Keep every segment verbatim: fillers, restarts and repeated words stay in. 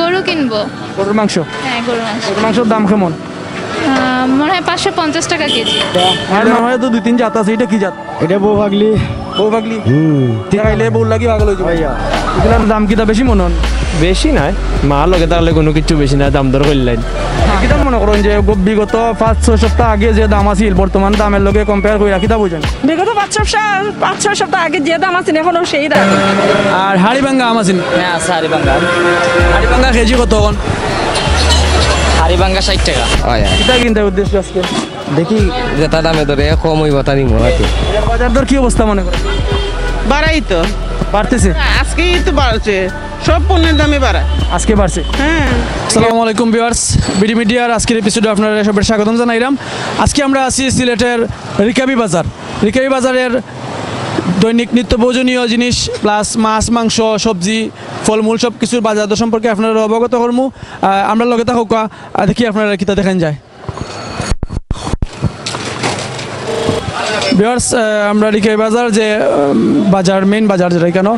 গরু কিনবো। গরুর মাংস? হ্যাঁ, গরুর মাংস। গরুর মাংসের দাম কেমন? মনে হয় পাঁচশো পঞ্চাশ টাকা কেজি। আর না হয় তো দুই তিন জাত আছে, এটা কি জাত? এটা বৌভাগলি। বৌভাগলি? হুম। তাইলে বৌলাগি পাগল হইছে ভাইয়া। এগুলোর দাম কি তা বেশি মনে হয়? বেশি নয়, মা লগে তাহলে কোনো কিছু বেশি না, দাম দর করলেন। কিতাব মনে করুন যে বিগত পাঁচ ছয় সপ্তাহ আগে যে দাম আছে বর্তমান দামের লগে কম্পেয়ার করে কিতাব বুঝেন। বিগত পাঁচ সপ্তাহ পাঁচ ছয় সপ্তাহ আগে যে দাম আছে এখনো সেই দাম। আর হাড়িভাঙ্গা আম আছে? হ্যাঁ আছে হাড়িভাঙ্গা। হাড়িভাঙ্গা কেজি কত এখন? হাড়িভাঙ্গা ষাট টাকা। কিতা কিনতে উদ্দেশ্য আজকে? দেখি যেটা দামে ধরে কম হইব তা নিব। বাজার দর কি অবস্থা মনে করেন? বাড়াই তো বাড়তেছে, আজকেই তো বাড়ছে, সব পণ্যের দামে বাড়ায়, আজকে বাড়ছে। হ্যাঁ, আসসালামু আলাইকুম ভিউয়ার্স, বিডি মিডিয়ার আজকের এপিসোডে আপনারা সবাই স্বাগতম জানাইলাম। আজকে আমরা আছি সিলেটের রিকাবি বাজার। রিকাবি বাজারের দৈনিক নিত্য প্রয়োজনীয় জিনিস প্লাস মাছ মাংস সবজি ফলমূল সব কিছুর বাজার দর সম্পর্কে আপনারা অবগত করব। আমরা লগে থাকুক, দেখি আপনারা কি তা দেখেন যায়। ভিউয়ার্স, আমরা রিকাবি বাজার যে বাজার মেইন বাজার যেটা কেন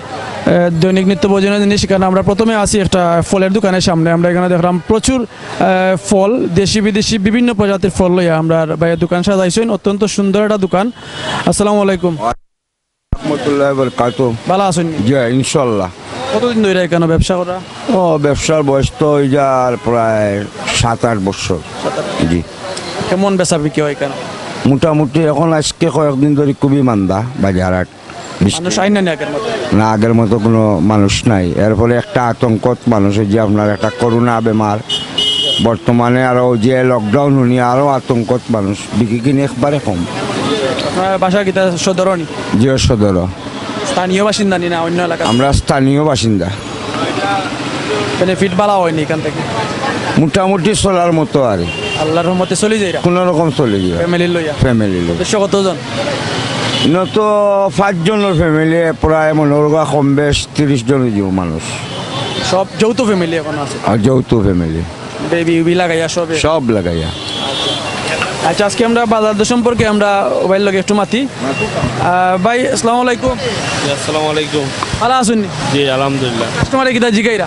দৈনিক নিত্য প্রয়োজনীয় জিনিস, সেখানে আমরা প্রথমে আসি একটা ফলের দোকানের সামনে। আমরা এখানে দেখলাম প্রচুর ফল, দেশি বিদেশি বিভিন্ন প্রজাতির ফল লইয়া আমরা ভাইয়ের দোকান সাজাইছেন, অত্যন্ত সুন্দর একটা দোকান। আসসালামু আলাইকুম। ভালো আছেন? ইনশাল্লাহ। কতদিন ধরে এখানে ব্যবসা করা? ও ব্যবসার বয়স তো ওই যার প্রায় সাত আট বছর। জি। কেমন বেচা বিক্রি হয় এখানে? মোটামুটি এখন আজকে কয়েকদিন ধরে খুবই মান্দা বাজার, হাট না আগের মতো কোনো মানুষ নাই। এর ফলে একটা আতঙ্কত মানুষের যে আপনার একটা করোনা বেমার, বর্তমানে আরও যে লকডাউন হনি আরও আতঙ্কত মানুষ বিক্রি কিনে একবারে কম। বাসা কি সদর? জি সদর। স্থানীয় বাসিন্দা নি না অন্য এলাকা? আমরা স্থানীয় বাসিন্দা। বেনিফিট ভালো হয়নি এখান থেকে? মোটামুটি চলার মতো আর আল্লাহর রহমতে চলে যায়, কোনো রকম চলে যায়। ফ্যামিলি লইয়া? ফ্যামিলি লইয়া। বেশ কতজন? না তো পাঁচজনের ফ্যামিলি প্রায় মনোরগা কম বেশ তিরিশ জনের জীব মানুষ। সব যৌথ ফ্যামিলি এখন আছে? আর যৌথ ফ্যামিলি, বেবি উবি লাগাইয়া সব সব লাগাইয়া। আচ্ছা, আজকে আমরা বাজার দর সম্পর্কে আমরা ওবাইল লগে একটু মাতি। ভাই আসসালামু আলাইকুম। আসসালামু আলাইকুম। ভালো আছেন? জি আলহামদুলিল্লাহ। কাস্টমারে কিটা জিগাইরা?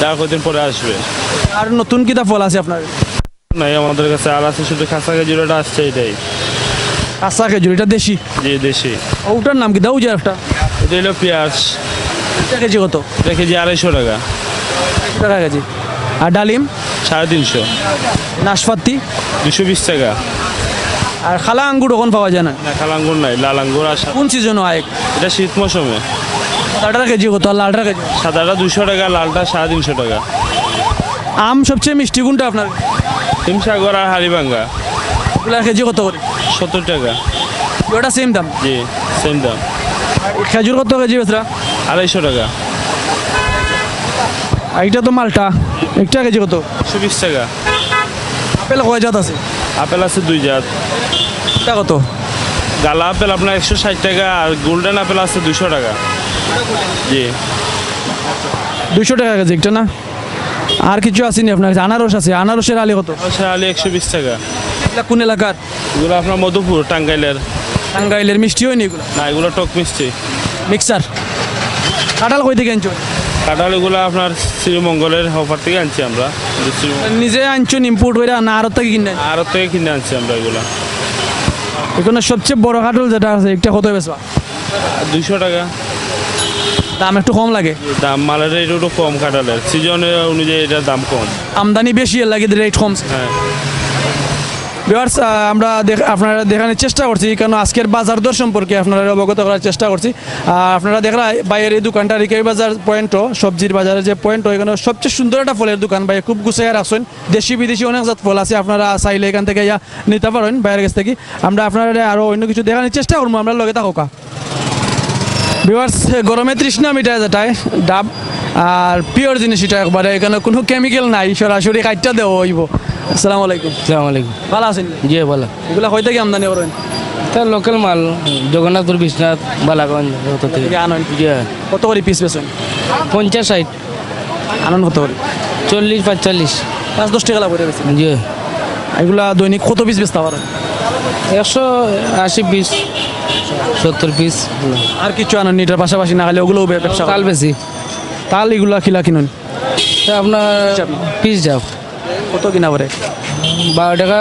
দেখা কদিন পরে আসবে। আর নতুন কিটা ফল আছে আপনার? নাই আমাদের কাছে আর আছে শুধু কাঁচা খেজুরটা আসছে, এটাই। কাঁচা খেজুর এটা দেশি? জি দেশি। ওটার নাম কি দাও যে একটা? এটা হলো পেঁয়াজ। এটা কেজি কত? এটা কেজি আড়াইশো টাকা। টাকা কেজি। আর ডালিম? সাড়ে তিনশো। নাশপাতি? দুশো বিশ টাকা। আর খালা আঙ্গুর এখন পাওয়া যায় না? না খালা আঙ্গুর নাই, লাল আঙ্গুর। আর কোন সিজন হয় এটা? শীত মৌসুমে। সাদাটা কেজি কত? লালটা কেজি? সাদাটা দুশো টাকা, লালটা সাড়ে তিনশো টাকা। আম সবচেয়ে মিষ্টি কোনটা আপনার? হিমসাগর আর হাড়িভাঙ্গা। ওগুলা কেজি কত করে? সত্তর টাকা। ওটা সেম দাম? জি সেম দাম। খেজুর কত কেজি বেচরা? আড়াইশো টাকা। আর এটা তো মালটা, একটা কেজি কত? একশো বিশ টাকা। আপেল কয় জাত আছে? আপেল আছে দুই জাত। এটা কত? গালা আপেল আপনার একশো ষাট টাকা, আর গোল্ডেন আপেল আছে দুশো টাকা। জি দুশো টাকা কেজি একটা না? আর কিছু আসেনি আপনার? আনারস আছে? আনারসের আলি কত? আলি একশো বিশ টাকা। এগুলো কোন এলাকার? এগুলো আপনার মধুপুর, টাঙ্গাইলের। টাঙ্গাইলের মিষ্টি হয়নি এগুলো? না এগুলো টক মিষ্টি। মিক্সার? কাঁঠাল কই থেকে আনছো? কাঁঠাল এগুলো আপনার শ্রীমঙ্গলের হপার থেকে আনছি আমরা। নিজে আনছো ইম্পোর্ট করে না আরত থেকে কিনে? আরত থেকে কিনে আনছি আমরা এগুলো। এখানে সবচেয়ে বড় কাঁঠাল যেটা আছে একটা কত বেচবা? দুশো টাকা। দাম একটু কম লাগে? দাম মালের রেট একটু কম, কাঁঠালের সিজনে অনুযায়ী এটার দাম কম, আমদানি বেশি এর লাগে রেট কম। হ্যাঁ ভিউয়ার্স, আমরা আপনারা দেখানোর চেষ্টা করছি কারণ আজকের বাজার দর সম্পর্কে আপনারা অবগত করার চেষ্টা করছি। আপনারা দেখলাম বাইরের এই দোকানটা রিকাবি বাজার পয়েন্টও, সবজির বাজারের যে পয়েন্ট, এখানে সবচেয়ে সুন্দর একটা ফলের দোকান। ভাই খুব গুছাইয়া রাখছেন, দেশি বিদেশি অনেক জাত ফল আছে, আপনারা চাইলে এখান থেকে ইয়া নিতে পারেন বাইরের কাছ থেকে। আমরা আপনারা আরও অন্য কিছু দেখানোর চেষ্টা করবো, আমরা লগে থাকা। ভিউয়ার্স, গরমে তৃষ্ণা মিটায় যেটায় ডাব, আর পিওর জিনিস এটা একবারে এখানে কোনো কেমিক্যাল নাই সরাসরি কাটটা দেওয়া হইব। আসসালামু আলাইকুম। আসসালামু আলাইকুম। ভালো আছেন? জি ভালো। এগুলা কই থেকে আমদানি করেন? তার লোকাল মাল জগন্নাথপুর বিশ্বনাথ বালাগঞ্জ কত থেকে আনেন? জি। কত করে পিস বেচেন? পঞ্চাশ ষাট। আনন্দ কত করে? চল্লিশ পঁয়তাল্লিশ। পাঁচ দশ টাকা করে বেচেন? জি। এগুলা দৈনিক কত পিস বেচতে পারেন? একশো আশি পিস। সত্তর পিস। আর কিছু আনেন এটার পাশাপাশি না হলে ওগুলোও ব্যবসা কাল বেশি তাল এগুলা কিলা কিনুন আপনার পিস যাব কত কিনা পরে? বারো টাকা,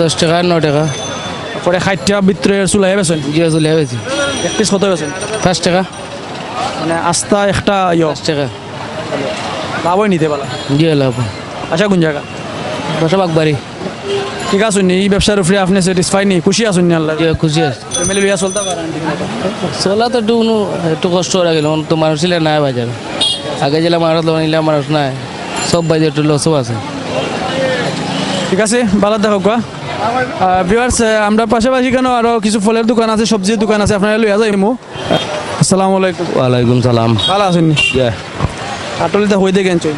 দশ টাকা, নয় টাকা পরে ষাটটা ভিতরে চুলাই বেছেন? জিয়া চুলাই বেছি। এক পিস কত বেছেন? পাঁচ টাকা। মানে আস্তা একটা পাঁচ টাকা লাভই নিতে পারলাম। জি লাভ। আচ্ছা কোন জায়গা? বাসা বাগবাড়ি। ঠিক আছে এই ব্যবসার উপরে আপনি স্যাটিসফাই নেই, খুশি আছেন? আল্লাহ খুশি আছে। ফ্যামিলি লইয়া চলতে পারেন? চলা তো একটু একটু কষ্ট হয়ে গেল তো মানুষ ছিল না বাজার আগে জেলা মানুষ নিলে মানুষ নাই সব বাজার একটু লসও আছে। ঠিক আছে ভালো দেখো গা ভিউয়ার্স আমরা পাশাপাশি কেন আরও কিছু ফলের দোকান আছে সবজির দোকান আছে আপনারা লইয়া যাই মো। আসসালামু আলাইকুম। ওয়ালাইকুম সালাম। ভালো আছেন? কাটলিতে হইতে গেছে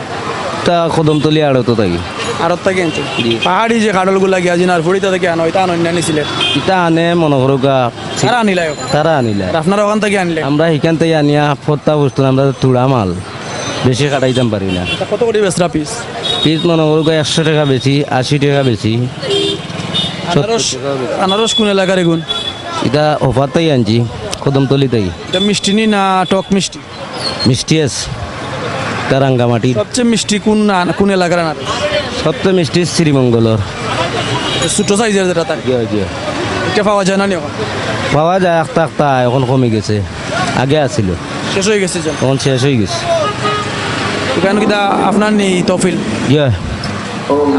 তা কদমতলি আড়ত তো থাকি আড়ত থেকে আনছে পাহাড়ি যে কাটলগুলা গিয়া জিনার ফুড়িতে থেকে আনো এটা আনন্যা নিছিলে এটা আনে মনে করো গা তারা আনিলা তারা আনিলা আপনারা ওখান থেকে আনলে আমরা এখান থেকে আনিয়া ফোরটা বসতাম আমরা তুড়া মাল বেশি কাটাইতাম পারি না। কত করে বেচরা পিস? পিস মনে করো গা একশো টাকা বেশি, আশি টাকা বেশি। আনারস আনারস কোন এলাকার এগুন? এটা ওভারতেই আনছি কদমতলি থেকে। এটা মিষ্টি নি না টক মিষ্টি? মিষ্টি আছে রাঙ্গামাটি। সবচেয়ে মিষ্টি কোন কোন এলাকার? সবচেয়ে মিষ্টি শ্রীমঙ্গলের ছোটো সাইজের যেটা থাকে এটা পাওয়া যায় না? পাওয়া যায় আখতা আখতা এখন কমে গেছে, আগে আসছিল শেষ হয়ে গেছে এখন শেষ হয়ে গেছে। কেন কিনা আপনার নেই তফিল ইয়ে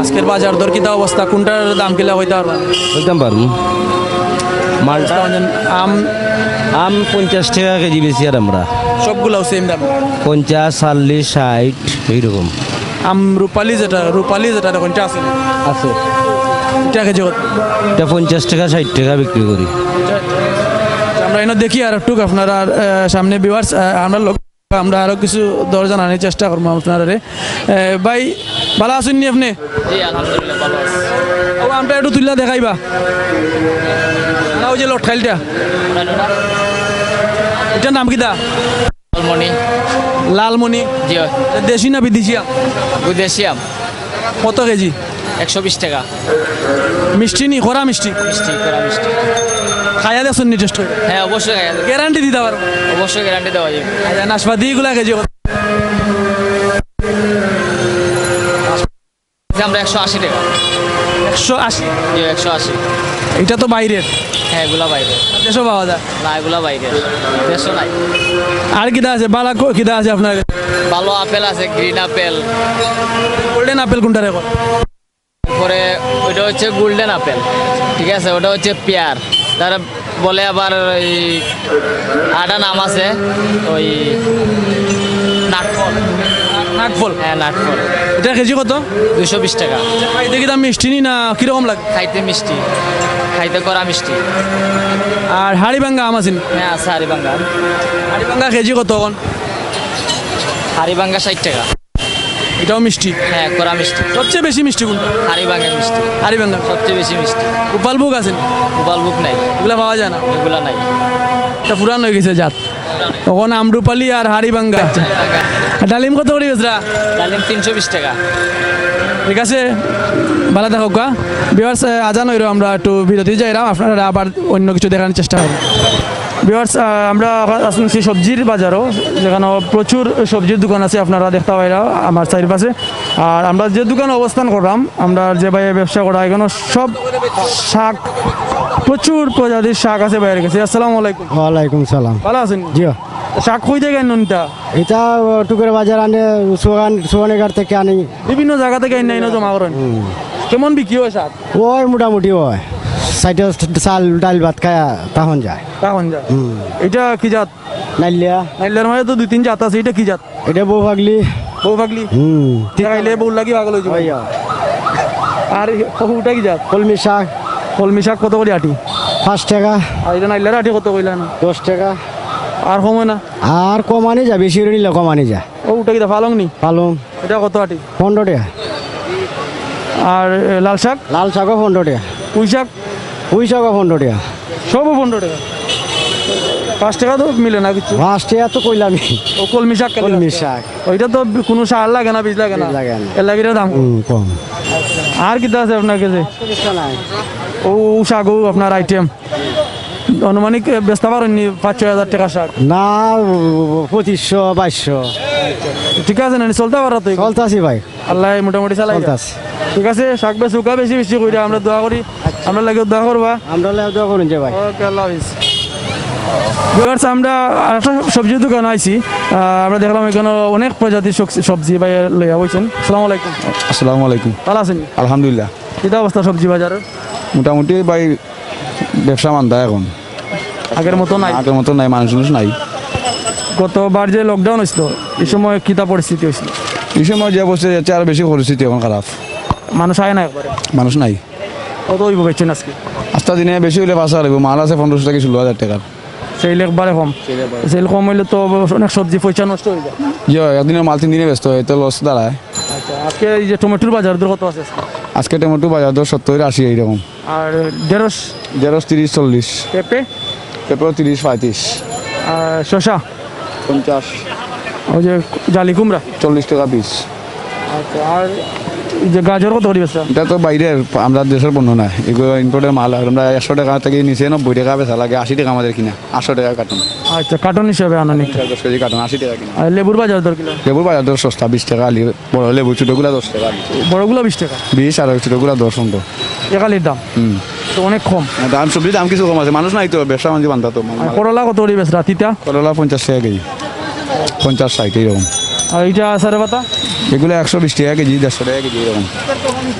আজকের বাজার দর কিনা অবস্থা কোনটার দাম কিলা হইতে পারবো? হইতাম পারবো। মালটা আম আম পঞ্চাশ টাকা কেজি বেশি আর আমরা সবগুলাও সেম দাম পঞ্চাশ চল্লিশ ষাট এইরকম। আম রূপালি যেটা রূপালি যেটা কোনটা আছে আছে এটা কেজি এটা পঞ্চাশ টাকা ষাট টাকা বিক্রি করি আমরা। এনে দেখি আর একটু আপনারা সামনে ভিউয়ার্স আমরা আমরা আরও কিছু দর জানানোর চেষ্টা করবো আপনারা। ভাই ভালো আছেন নি আপনি? আমটা একটু তুললা দেখাইবা না ওই যে লটকাইলটা এটার নাম কিটা? লালমণি। লালমণি দেশি না বিদেশি আম? বিদেশি আম। কত কেজি? একশো বিশ টাকা। মিষ্টি নি খরা মিষ্টি? মিষ্টি খরা মিষ্টি। খাইয়া দেন নি টেস্ট করে? হ্যাঁ অবশ্যই খাইয়া দেন। গ্যারান্টি দিতে পারবো? অবশ্যই গ্যারান্টি দেওয়া যাবে। আচ্ছা নাশপাতিগুলা কেজি কত? আমরা একশো আশি টাকা। একশো আশি? একশো আশি। এটা তো বাইরের? হ্যাঁ এগুলা বাইরের। দেশও পাওয়া যায় না? এগুলা বাইরের দেশও নাই। আর কিটা আছে বালা কিটা আছে আপনার? ভালো আপেল আছে গ্রিন আপেল। গোল্ডেন আপেল কোনটা রেখো? পরে ওইটা হচ্ছে গোল্ডেন আপেল ঠিক আছে ওটা হচ্ছে পেয়ার তারা বলে আবার ওই আটা নাম আছে ওই নাটফল। নাটফল হ্যাঁ নাটফল। এটা কেজি কত? দুশো বিশ টাকা। খাইতে কি দাম মিষ্টি নি না কিরকম লাগে? খাইতে মিষ্টি খাইতে করা মিষ্টি। আর হাড়ি ভাঙ্গা আম আছে? হ্যাঁ আছে হাড়ি ভাঙ্গা। হাড়ি ভাঙ্গা কেজি কত এখন? হাড়ি ভাঙ্গা ষাট টাকা। এটাও মিষ্টি? হ্যাঁ কড়া মিষ্টি। সবচেয়ে বেশি মিষ্টি কোনটা? হাড়িভাঙ্গা মিষ্টি। হাড়িভাঙ্গা সবচেয়ে বেশি মিষ্টি। গোপালভোগ আছে? গোপালভোগ নাই এগুলো পাওয়া যায় না এগুলো নাই এটা পুরান হয়ে গেছে জাত তখন আমরুপালি আর হাড়িভাঙ্গা। ডালিম কত করে বেচরা? ডালিম তিনশো বিশ টাকা। ঠিক আছে ভালো থাকো গা ভিউয়ার্স আজান হইলো আমরা একটু বিরতি যাইলাম আপনারা আবার অন্য কিছু দেখানোর চেষ্টা করবো। ভিউয়ার্স আমরা শুনছি সবজির বাজারও যেখানে প্রচুর সবজির দোকান আছে আপনারা দেখতে পাইরা আমার চারিপাশে। আর আমরা যে দোকানে অবস্থান করলাম আমরা যে ভাইয়ের ব্যবসা করা এখানে সব শাক প্রচুর প্রজাতির শাক আছে বাইরের কাছে। আসসালামু আলাইকুম। ওয়ালাইকুম সালাম। ভালো আছেন? জি। শাক কই থেকে আনেন? এটা টুকের বাজার আনে সোয়ানিঘাট থেকে আনি বিভিন্ন জায়গা থেকে আনি আনি জমা করেন। কেমন বিক্রি হয় শাক? ওই মোটামুটি হয় সাইড চাল ডাল ভাত খায় তখন যায় তখন যায়। এটা কি জাত? নাইলিয়া। নাইলিয়ার মধ্যে তো দুই তিন জাত আছে এটা কি জাত? এটা বউ ভাগলি। বউ ভাগলি হুম তাইলে বউ লাগি ভাগল হইছে ভাইয়া। আর ওটা কি জাত? কলমি শাক। কলমি শাক কত করে আটি? পাঁচ টাকা। আর এটা নাইলিয়ার আটি কত কইলা না? দশ টাকা। আর কমে না আর কমানি যা বেশি রে নিলে কমানি যা ওটা কি পালং নি পালং এটা কত আটি পনেরো টাকা আর লাল শাক লাল শাকও পনেরো টাকা পুঁই শাক পুঁই শাকও পনেরো টাকা সবও পনেরো টাকা পাঁচ টাকা তো মিলে না কিছু পাঁচ টাকা তো কইলামি ও কলমি শাক কলমি শাক ওইটা তো কোনো সার লাগে না বীজ লাগে না এর লাগিরা দাম কম আর কি দাম আছে আপনার কাছে ও শাকও আপনার আইটেম অনুমানিক বেচতে পারেন নি পাঁচ ছয় হাজার টাকা শাক না পঁচিশশো বাইশশো ঠিক আছে না চলতে পারো তো চলতেছি ভাই আল্লাহ মোটামুটি চালাই চলতেছি ঠিক আছে শাক বেচুকা বেশি বেশি করে আমরা দোয়া করি আমরা লাগে দোয়া করবা আমরা লাগে দোয়া করুন যে ভাই ওকে আল্লাহ হাফিজ ভিউয়ার্স আমরা একটা সবজির দোকান আইছি আমরা দেখলাম এখানে অনেক প্রজাতির সবজি ভাই লইয়া হইছেন আসসালামু আলাইকুম আসসালামু আলাইকুম ভালো আছেন আলহামদুলিল্লাহ কি অবস্থা সবজি বাজারের মোটামুটি ভাই ব্যবসা মান্দা এখন আগের মতো নাই আগের মতো নাই মানুষ নাই গতবার যে লকডাউন হয়েছিল এই সময় কী তা পরিস্থিতি হয়েছিল এই সময় যে বসে যাচ্ছে আর বেশি পরিস্থিতি এখন খারাপ মানুষ আয় না একবারে মানুষ নাই কত হইব বেচছেন আজকে আজটা দিনে বেশি হইলে বাসা হইব মাল আছে পনেরোশো থেকে ষোলো হাজার টাকার সেল একবারে কম সেল কম হইলে তো অনেক সবজি পয়সা নষ্ট হয়ে যায় যে একদিনের মাল তিন দিনে ব্যস্ত হয় তো লস দাঁড়ায় আচ্ছা আজকে এই যে টমেটোর বাজার দর কত আছে আজকে টমেটো বাজার দর সত্তর আশি এইরকম আর ঢেঁড়স ঢেঁড়স তিরিশ চল্লিশ পেঁপে পেঁপেও তিরিশ পঁয়ত্রিশ আর শসা পঞ্চাশ ওই যে জালি কুমড়া চল্লিশ টাকা পিস আচ্ছা আর যে গাজর কত করে বেচা এটা তো বাইরের আমরা দেশের পণ্য না এগুলো ইম্পোর্টের মাল আমরা একশো টাকা থেকে নিচে নব্বই টাকা বেচা লাগে আশি টাকা আমাদের কিনা আটশো টাকা কার্টন আচ্ছা কার্টন হিসাবে আনা নিতে দশ কেজি কার্টন আশি টাকা কিনা আর লেবুর বাজার দর কিলো লেবুর বাজার দর সস্তা বিশ টাকা বড় লেবু ছোটোগুলো দশ টাকা বড়গুলো বিশ টাকা বিশ আর ছোটোগুলো দশ পনেরো একালির দাম হুম তো অনেক কম দাম সবজির দাম কিছু কম আছে মানুষ নাই তো ব্যবসা মানুষ বান্ধা তো করলা কত করে বেচা তিতা করলা পঞ্চাশ টাকা কেজি পঞ্চাশ ষাট এইরকম আর এইটা সাড়ে পাতা এগুলো একশো বিশ টাকা কেজি দেড়শো টাকা কেজি এরকম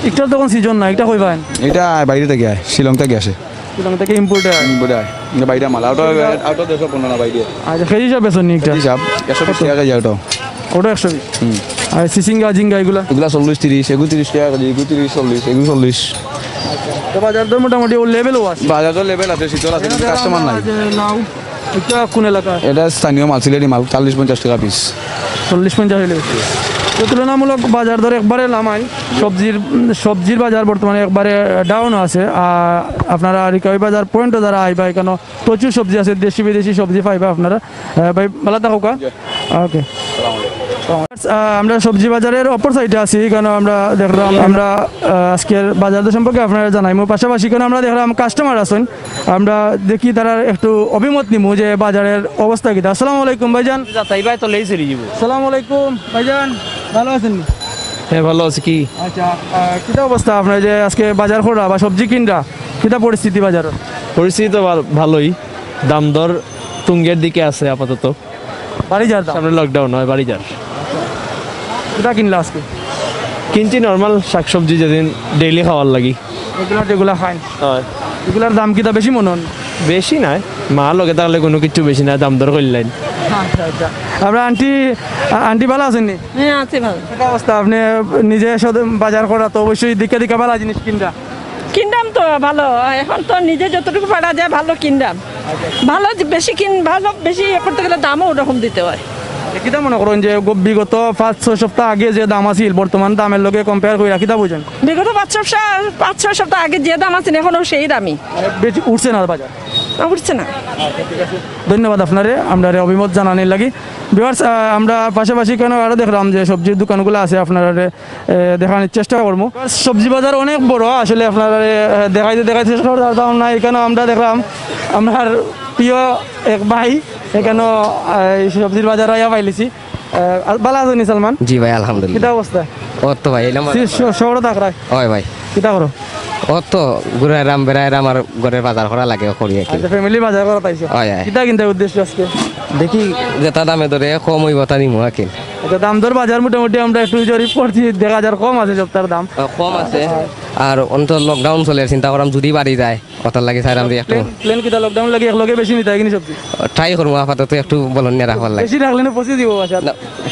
এটা তখন সিজন না এটা কই পাবেন এটা বাইরে থেকে আয় শিলং থেকে আসে শিলং থেকে ইম্পোর্ট হয় ইম্পোর্ট হয় এটা বাইরে মাল আউট আউট দেশে পণ্য না বাইরে আচ্ছা সেই হিসাবে বেচুন একটা হিসাব একশো বিশ টাকা কেজি ওটা ওটা একশো বিশ হুম আর সিসিঙ্গা জিঙ্গা এগুলো এগুলো চল্লিশ তিরিশ এগুলো তিরিশ টাকা কেজি এগুলো তিরিশ চল্লিশ এগুলো চল্লিশ তো বাজার দর মোটামুটি ও লেভেলও আছে বাজার দর লেভেল আছে শীতল আছে কাস্টমার নাই নাও এটা কোন এলাকা এটা স্থানীয় মাল সিলেটি মাল চল্লিশ পঞ্চাশ টাকা পিস চল্লিশ পঞ্চাশ তুলনামূলক বাজার দর একবারে নামাই সবজির সবজির বাজার বর্তমানে একবারে ডাউন আছে আর আপনারা রিকাবি বাজার পয়েন্টও যারা আইবা কেন প্রচুর সবজি আছে দেশি বিদেশি সবজি পাইবা আপনারা ভাই ভালো থাকুক ওকে আমরা সবজি বাজারের অপর সাইডে আছি কেন আমরা দেখলাম আমরা আজকের বাজারদের সম্পর্কে আপনারা জানাইমো পাশাপাশি কেন আমরা দেখলাম কাস্টমার আছেন আমরা দেখি তারা একটু অভিমত নিমু যে বাজারের অবস্থা কী আসসালামু আলাইকুম ভাইজান আসসালামু আলাইকুম ভাইজান ভালো আছেন হ্যাঁ ভালো আছে কি আচ্ছা কী অবস্থা আপনার যে আজকে বাজার করা বা সবজি কিনরা কী পরিস্থিতি বাজারের পরিস্থিতি তো ভালোই দাম দর তুঙ্গের দিকে আছে আপাতত বাড়ি যার সামনে লকডাউন হয় বাড়ি যার এটা কিনলে আজকে কিনছি নর্মাল শাক সবজি যেদিন ডেইলি খাওয়ার লাগি এগুলো যেগুলো খাই হয় এগুলোর দাম কিটা বেশি মনে হয় বেশি নয় মা লগে থাকলে কোনো কিছু বেশি না দাম দর করলেন আচ্ছা আচ্ছা আপনার আন্টি আন্টি ভালো আছেন নি হ্যাঁ আছে ভালো এটা অবস্থা আপনি নিজে বাজার করা তো অবশ্যই দিকে দিকে ভালো জিনিস কিনরা কিনলাম তো ভালো এখন তো নিজে যতটুকু পারা যায় ভালো কিনলাম ভালো বেশি কিন ভালো বেশি করতে গেলে দামও ওরকম দিতে হয় কী দাম মনে করুন যে বিগত পাঁচ ছয় সপ্তাহ আগে যে দাম আছে বর্তমান দামের লগে কম্পেয়ার করি রাখি তা বুঝেন বিগত পাঁচ সপ্তাহ পাঁচ ছয় সপ্তাহ আগে যে দাম আছে এখনও সেই দামই বেশি উঠছে না বাজার উঠছে না ধন্যবাদ আপনারে আমরা অভিমত জানানির লাগি ভিউয়ার্স আমরা পাশাপাশি কেন আরও দেখলাম যে সবজির দোকানগুলো আছে আপনারা দেখানোর চেষ্টা করবো সবজি বাজার অনেক বড় আসলে আপনারা দেখাইতে দেখাইতে চেষ্টা করতাম না এখানে আমরা দেখলাম আমার প্রিয় এক ভাই এখানে সবজির বাজার আয়া পাইলেছি ভালো আছেন সালমান জি ভাই আলহামদুলিল্লাহ কী অবস্থা অত ভাই শহর থাকা হয় ভাই কী করো অত ঘুরাইরাম বেড়াইরাম আর ঘরের বাজার করা লাগে করি ফ্যামিলি বাজার করা পাইছো হয় হয় কীটা কিনতে উদ্দেশ্য আজকে দেখি যেটা দামে ধরে কম হইব তা নিমু কিন এটা দাম দর বাজার মোটামুটি আমরা একটু জরিপ করছি দেড় হাজার কম আছে সবটার দাম কম আছে আর অন্ত লকডাউন চলে চিন্তা করলাম যদি বাড়ি যায় ওটার লাগে স্যার আমরা একটু প্ল্যান কীটা লকডাউন লাগে এক লগে বেশি নিতে হয় কিনি সবজি ট্রাই করবো আপাতত একটু বলন নিয়ে রাখবার লাগে বেশি রাখলে না পচে দিব আচ্ছা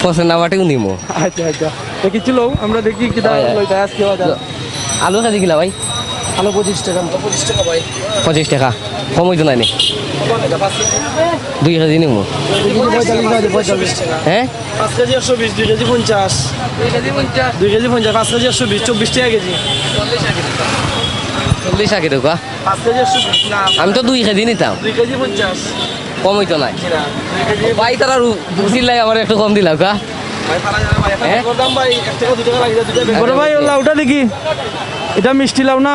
পচে না বাটেও নিমু আচ্ছা আচ্ছা তো কিছু লোক আমরা দেখি কীটা লইতে আজকে আলু কাজি কিলা ভাই আলু পঁচিশ টাকা পঁচিশ টাকা ভাই পঁচিশ টাকা সময় জানাই নাই দুই কেজি নিমু হ্যাঁ পাঁচ কেজি একশো বিশ দুই কেজি পঞ্চাশ দুই কেজি পঞ্চাশ পাঁচ কেজি একশো বিশ চব্বিশ টাকা কেজি চল্লিশ টাকা কেজি পাঁচ কেজি একশো বিশ না আমি তো দুই কেজি নিতাম দুই কেজি পঞ্চাশ কম হইতো নাই ভাই তারা চিল্লাই আমার একটু কম দিলাম কা মিষ্টি লাউ না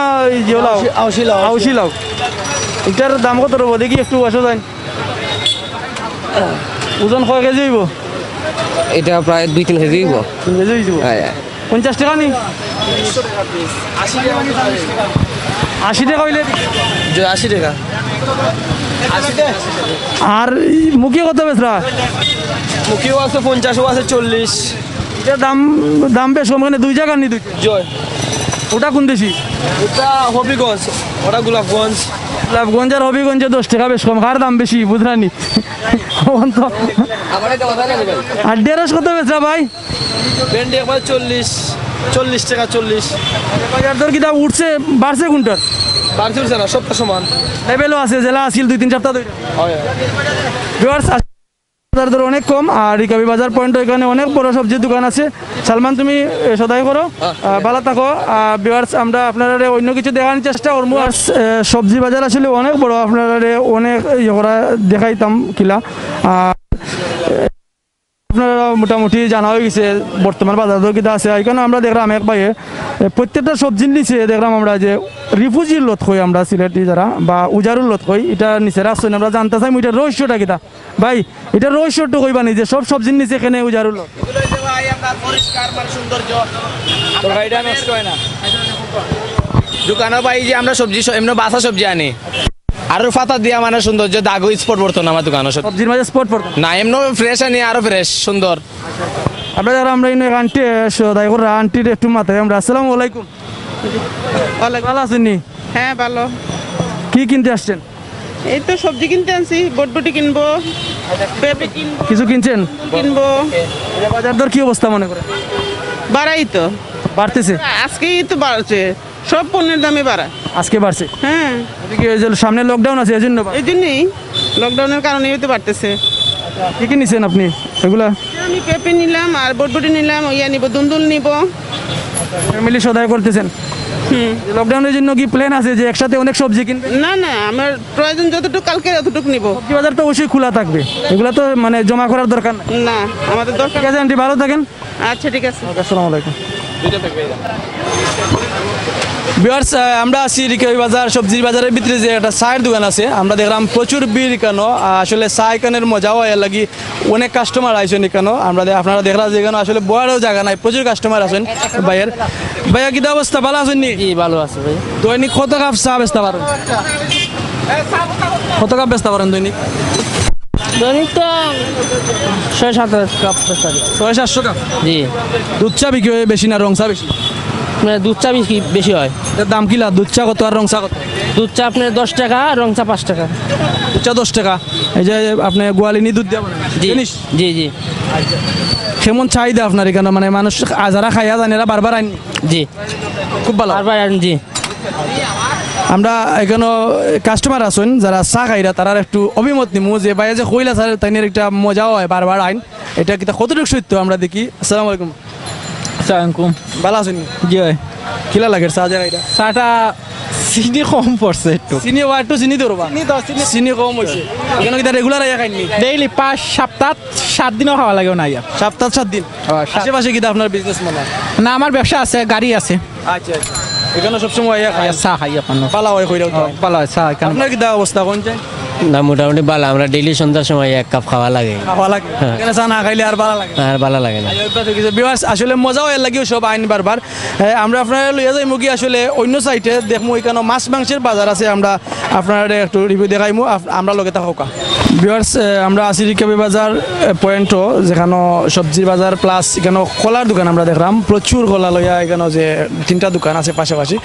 এটার দাম কত রব দেখি একটু আসো যাই ওজন কয় কেজি হইব এটা প্রায় দুই তিন কেজি হইব তিন কেজি হইব পঞ্চাশ টাকা নি আশি টাকা হইলে আশি টাকা আর মুখী কত বেচরা মুখীও আছে পঞ্চাশও আছে চল্লিশ এটা দাম দাম বেশ কম কেন দুই জায়গা নি দুই জয় ওটা কোন দেশি ওটা হবিগঞ্জ ওটা গোলাপগঞ্জ গোলাপগঞ্জ আর হবিগঞ্জে দশ টাকা বেশ কম কার দাম বেশি বুঝরানি আর দেড়শ কত বেচরা ভাই ভেন্ডি একবার চল্লিশ চল্লিশ টাকা চল্লিশ দর কি দাম উঠছে বাড়ছে কোনটার বাড়ছে উঠছে না সবটা সমান লেভেলও আছে জেলা আসিল দুই তিন সপ্তাহ ধরে হয় বাজার অনেক কম আর রিকাবি বাজার পয়েন্ট এখানে অনেক বড় সবজির দোকান আছে সালমান তুমি সদাই করো ভালো থাকো ভিউয়ার্স আমরা আপনারা অন্য কিছু দেখানোর চেষ্টা করবো আর সবজি বাজার আসলে অনেক বড় আপনারা অনেক ইয়ে করা দেখাইতাম কিলা আর আপনারা মোটামুটি জানা হয়ে গেছে বর্তমান বাজার দরকিটা আছে এখানে আমরা দেখলাম এক ভাইয়ে প্রত্যেকটা সবজির নিচে দেখলাম আমরা যে রিফিউজির লোত হই আমরা সিলেটি যারা বা উজারুর লোত হই এটা নিচে রাখছি আমরা জানতে চাই এটা রহস্যটা কিতা ভাই এটা রহস্যটা কইবা নি যে সব সবজির নিচে এখানে উজারুর লোত দোকানে ভাই যে আমরা সবজি এমনি বাসা সবজি আনি আরো পাতা দিয়া মানে সৌন্দর্য দাগও স্পট পড়তো না আমার দোকানে সবজির মাঝে স্পট পড়তো না এমনি ফ্রেশ আনি আরো ফ্রেশ সুন্দর আমরা যারা আমরা এনে আন্টি সদাই করে আন্টির একটু মাথায় আমরা আসসালামু আলাইকুম ওয়ালাইকুম ভালো আছেন নি হ্যাঁ ভালো কি কিনতে আসছেন এই তো সবজি কিনতে আনছি বটবটি কিনবো পেঁপে কিনবো কিছু কিনছেন কিনবো বাজার দর কি অবস্থা মনে করে বাড়াই তো বাড়তেছে আজকেই তো বাড়ছে সব পণ্যের দামে বাড়া আজকে বাড়ছে হ্যাঁ এদিকে এই যে সামনে লকডাউন আছে এজন্য এজন্যই লকডাউনের কারণে হয়তো বাড়তেছে কি কি নিছেন আপনি এগুলা আমি পেঁপে নিলাম আর বটবটি নিলাম ইয়া নিব দুন্দুল নিব ফ্যামিলি সদাই করতেছেন হুম লকডাউনের জন্য কি প্ল্যান আছে যে একসাথে অনেক সবজি কিনবেন না না আমার প্রয়োজন যতটুকু কালকে ততটুকু নিব সবজি বাজার তো অবশ্যই খোলা থাকবে এগুলা তো মানে জমা করার দরকার না আমাদের দরকার আছে আন্টি ভালো থাকেন আচ্ছা ঠিক আছে আসসালামু আলাইকুম দুইটা থাকবে ভিউয়ার্স আমরা আছি রিকাবি বাজার সবজির বাজারের ভিতরে যে একটা চায়ের দোকান আছে আমরা দেখলাম প্রচুর ভিড় কেন আসলে চা এখানের মজাও হয় লাগি অনেক কাস্টমার আইসেন কেন আমরা আপনারা দেখলাম যেখানে আসলে বড়ও জায়গা নাই প্রচুর কাস্টমার আছেন ভাইয়ের ভাইয়া কি অবস্থা ভালো আছেন নি ভালো আছে ভাই দৈনিক কত কাপ চা বেচতে পারেন কত কাপ বেচতে পারেন দৈনিক দৈনিক তো ছয় সাত কাপ বেচতে পারি ছয় সাতশো কাপ জি দুধ চা বিক্রি হয় বেশি না রং চা বেশি মানে দুধ চা বেশি বেশি হয় এর দাম কিলা দুধ চা কত আর রং চা কত দুধ চা আপনার দশ টাকা রং চা পাঁচ টাকা দুধ চা দশ টাকা এই যে আপনি গোয়ালিনী দুধ দেওয়া জিনিস জি জি আচ্ছা কেমন চাহিদা আপনার এখানে মানে মানুষ যারা খাইয়া জানে এরা বারবার আনি জি খুব ভালো বারবার আনি জি আমরা এখানে কাস্টমার আছেন যারা চা খাইরা তারা একটু অভিমত নিমু যে ভাইয়া যে কইলা স্যার তাই একটা মজা হয় বারবার আইন এটা কিন্তু কতটুকু সত্য আমরা দেখি আসসালামু আলাইকুম আসসালামু আলাইকুম ভালো আছেন জি ভাই কিলা লাগে চা জায়গাটা চাটা চিনি কম পড়ছে একটু চিনি একটু চিনি ধরবা চিনি কম হয়েছে কেন কি রেগুলার আইয়া খাইনি ডেইলি পাঁচ সপ্তাহ সাত দিনও খাওয়া লাগে না আইয়া সপ্তাহ সাত দিন আশেপাশে কি আপনার বিজনেস মানে না আমার ব্যবসা আছে গাড়ি আছে আচ্ছা আচ্ছা এখানে সবসময় আইয়া খাই চা খাই আপনার পালা হয় কইরা পালা হয় চা কেন আপনার কি অবস্থা কোন চাই না মোটামুটি ভালো আমরা ডেইলি সন্ধ্যার সময় এক কাপ খাওয়া লাগে খাওয়া লাগে কেন চা না খাইলে আর ভালো লাগে আর ভালো লাগে না ভিউয়ার্স আসলে মজাও এর লাগে সব আইন বারবার আমরা আপনারা লইয়া যাইমু কি আসলে অন্য সাইটে দেখমু এখানে মাছ মাংসের বাজার আছে আমরা আপনারা একটু রিভিউ দেখাইমু আমরা লগে থাকো কা ভিউয়ার্স আমরা আছি রিকাবি বাজার পয়েন্টও যেখানে সবজির বাজার প্লাস এখানে কলার দোকান আমরা দেখলাম প্রচুর কলা লইয়া এখানে যে তিনটা দোকান আছে পাশাপাশি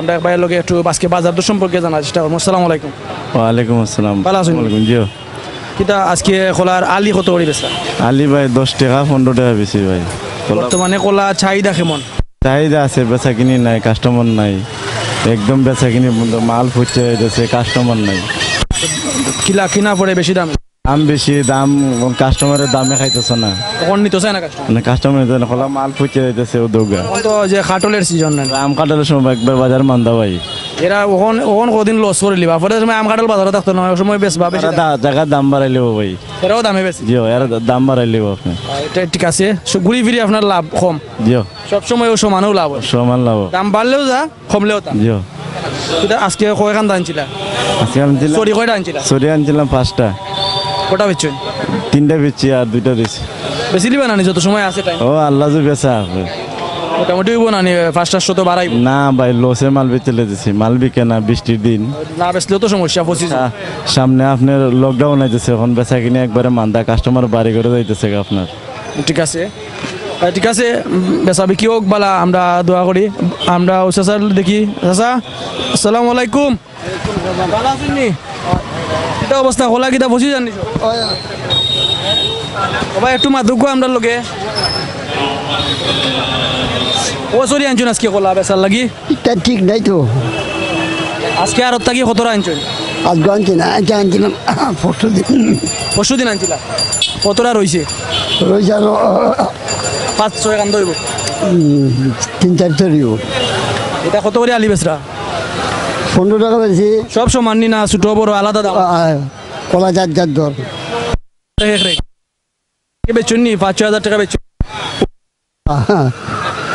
আমরা এক ভাইয়ের লগে একটু আজকে বাজার দর সম্পর্কে জানার চেষ্টা করবো আসসালামু আলাইকুম ওয়ালাইকুম আসসালাম ভালো আছেন ওয়ালাইকুম জি কিটা আজকে কলার আলি কত করে বেচা আলি ভাই দশ টাকা পনেরো টাকা বেশি ভাই বর্তমানে কলা চাহিদা কেমন চাহিদা আছে বেচা কিনি নাই কাস্টমার নাই একদম বেচা কিনি মাল ফুটছে কাস্টমার নাই কিলা কিনা পড়ে বেশি দাম আম বেশি দাম কাস্টমারের দামে খাইতেছ না কোন নিতেছ না কাস্টমার না কাস্টমারের জন্য খোলা মাল পচে যাইতেছে ও দোগা তো যে কাটলের সিজন না আম কাটলের সময় একবার বাজার মান্দা ভাই এরা ওহন ওহন কদিন লস করে লিবা পরে সময় আম কাটল বাজারে থাকতো না ওই সময় বেশ ভাবে জায়গা দাম বাড়াইলো ভাই এরাও দামে বেশি জিও এরা দাম বাড়াইলো আপনি এটা ঠিক আছে ঘুরি ফিরি আপনার লাভ কম জিও সব সময় ও সমানও লাভ সমান লাভ দাম বাড়লেও যা কমলেও তা জিও এটা আজকে কয়খান দানছিলা আজকে আনছিলা সরি কয়টা আনছিলা সরি আনছিলাম পাঁচটা কটা বেচছেন তিনটা বেচছি আর দুইটা রইছে বেশি লিবা না নি যত সময় আছে টাইম ও আল্লাহ জু বেচা আপনি মোটামুটি হইব না নি পাঁচশো তো বাড়াইব না ভাই লসে মাল বেচলে দিছি মাল বিকে না বৃষ্টির দিন না বেচলে তো সমস্যা পঁচিশ সামনে আপনার লকডাউন আইতেছে এখন বেচা কিনে একবারে মান্দা কাস্টমার বাড়ি করে যাইতেছে আপনার ঠিক আছে ঠিক আছে বেচা বিক্রি হোক বালা আমরা দোয়া করি আমরা ওসা স্যার দেখি চাচা আসসালামু আলাইকুম ভালো আছেন নি এটা অবস্থা হলা কিটা বসি জানিস ভাই একটু মাদুকো আমরা লগে ও সরি আনছুন আজকে কলা বেচার লাগি এটা ঠিক নাই তো আজকে আর তাকি কতরা আনছুন আজ গঞ্জি না আনছিলাম পরশু দিন পরশু দিন আনছিলাম কতরা রইছে রইছে পাঁচ ছয় কান দইব তিন চার ধরিও এটা কত করে আলি বেচরা পনেরো টাকা বেশি সব সমান নি না ছোট বড় আলাদা দাম কলা জাত জাত দর বেচুননি পাঁচ ছয় হাজার টাকা বেচু